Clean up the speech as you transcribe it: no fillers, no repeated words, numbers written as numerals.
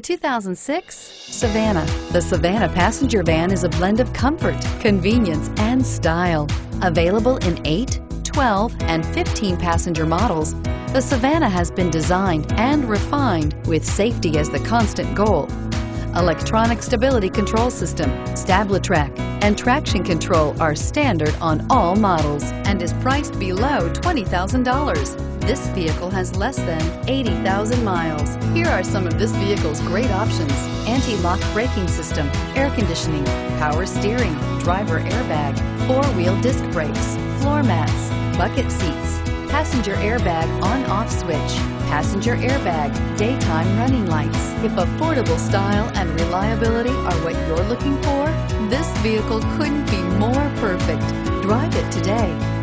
The 2006 Savana. The Savana passenger van is a blend of comfort, convenience, and style. Available in 8, 12, and 15 passenger models, the Savana has been designed and refined with safety as the constant goal. Electronic stability control system, StabiliTrak, and traction control are standard on all models and is priced below $20,000. This vehicle has less than 80,000 miles. Here are some of this vehicle's great options: anti-lock braking system, air conditioning, power steering, driver airbag, four-wheel disc brakes, floor mats, bucket seats, passenger airbag on-off switch, passenger airbag, daytime running lights. If affordable style and reliability are what you're looking for, this vehicle couldn't be more perfect. Drive it today.